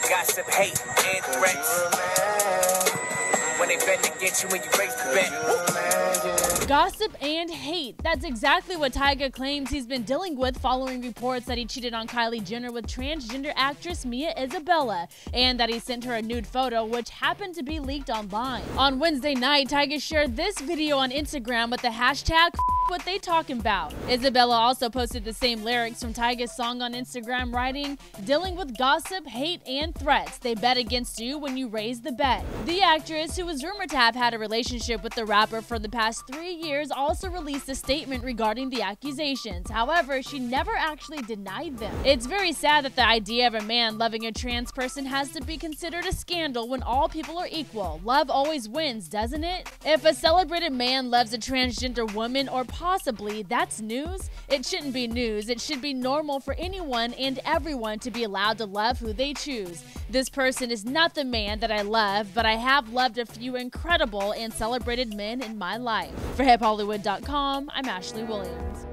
with gossip, hate, and threats. When they bet against you when you raise the bet. Gossip and hate. That's exactly what Tyga claims he's been dealing with following reports that he cheated on Kylie Jenner with transgender actress Mia Isabella, and that he sent her a nude photo, which happened to be leaked online. On Wednesday night, Tyga shared this video on Instagram with the hashtag what they talking about. Isabella also posted the same lyrics from Tyga's song on Instagram, writing, "Dealing with gossip, hate, and threats. They bet against you when you raise the bet." The actress, who was rumored to have had a relationship with the rapper for the past 3 years, also released a statement regarding the accusations. However, she never actually denied them. It's very sad that the idea of a man loving a trans person has to be considered a scandal when all people are equal. Love always wins, doesn't it? If a celebrated man loves a transgender woman or possibly, that's news. It shouldn't be news. It should be normal for anyone and everyone to be allowed to love who they choose. This person is not the man that I love, but I have loved a few incredible and celebrated men in my life. For HipHollywood.com, I'm Ashley Williams.